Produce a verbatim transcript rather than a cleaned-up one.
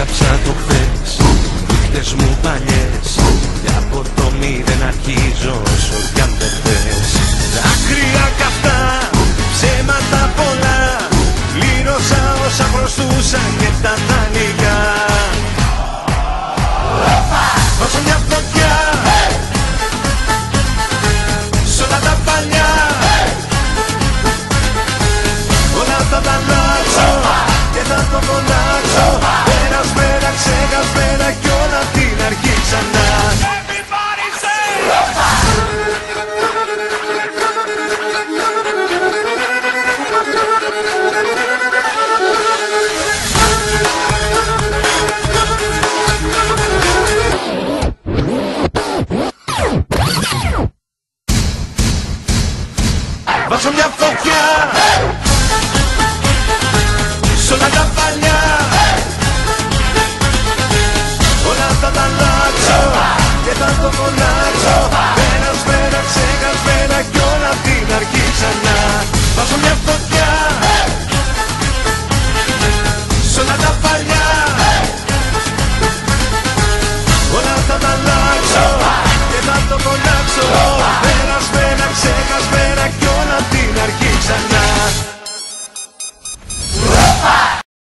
Έκαψα το χθες, νύχτες μου παλιές, και από το μηδέν αρχίζω όσο κι αν δεν θες. Δάκρυα καυτά, ψέματα πολλά, πλήρωσα όσα χρωστούσα και τα δανεικά.